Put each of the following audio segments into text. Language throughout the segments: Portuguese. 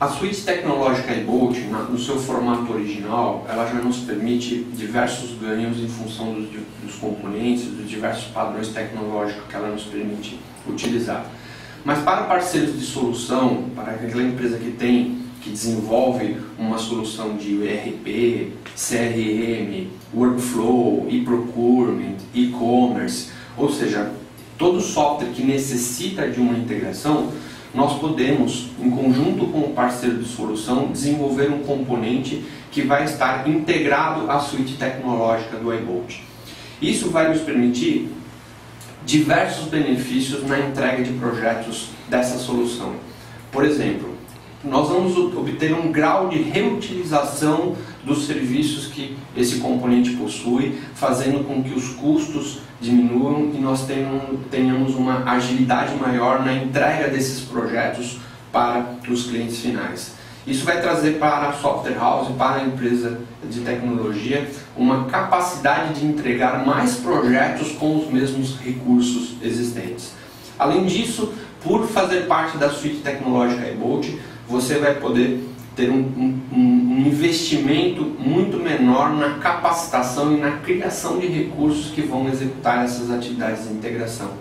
A suíte tecnológica iBOLT, no seu formato original, ela já nos permite diversos ganhos em função dos componentes, dos diversos padrões tecnológicos que ela nos permite utilizar. Mas para parceiros de solução, para aquela empresa que desenvolve uma solução de ERP, CRM, Workflow, e-procurement, e-commerce, ou seja, todo software que necessita de uma integração, nós podemos, em conjunto com o parceiro de solução, desenvolver um componente que vai estar integrado à suíte tecnológica do iBOLT. Isso vai nos permitir diversos benefícios na entrega de projetos dessa solução. Por exemplo, nós vamos obter um grau de reutilização dos serviços que esse componente possui, fazendo com que os custos diminuam e nós tenhamos uma agilidade maior na entrega desses projetos para os clientes finais. Isso vai trazer para a software house, para a empresa de tecnologia, uma capacidade de entregar mais projetos com os mesmos recursos existentes. Além disso, por fazer parte da suíte tecnológica iBOLT, você vai poder ter um investimento muito menor na capacitação e na criação de recursos que vão executar essas atividades de integração.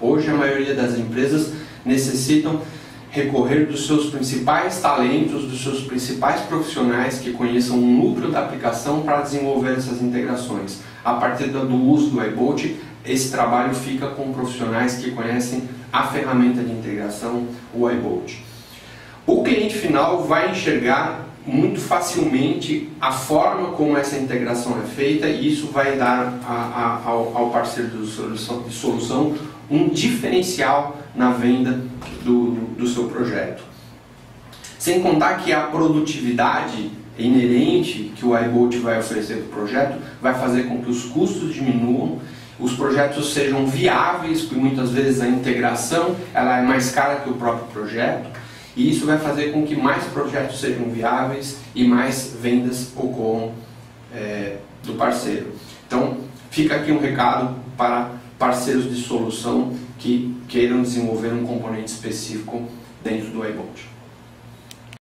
Hoje, a maioria das empresas necessitam recorrer dos seus principais talentos, dos seus principais profissionais que conheçam o núcleo da aplicação para desenvolver essas integrações. A partir do uso do iBOLT, esse trabalho fica com profissionais que conhecem a ferramenta de integração, o iBOLT. O cliente final vai enxergar muito facilmente a forma como essa integração é feita e isso vai dar ao parceiro de solução um diferencial na venda do seu projeto. Sem contar que a produtividade inerente que o iBOLT vai oferecer para o projeto vai fazer com que os custos diminuam, os projetos sejam viáveis, porque muitas vezes a integração ela é mais cara que o próprio projeto, e isso vai fazer com que mais projetos sejam viáveis e mais vendas ocorram do parceiro. Então, fica aqui um recado para parceiros de solução que queiram desenvolver um componente específico dentro do iBOLT.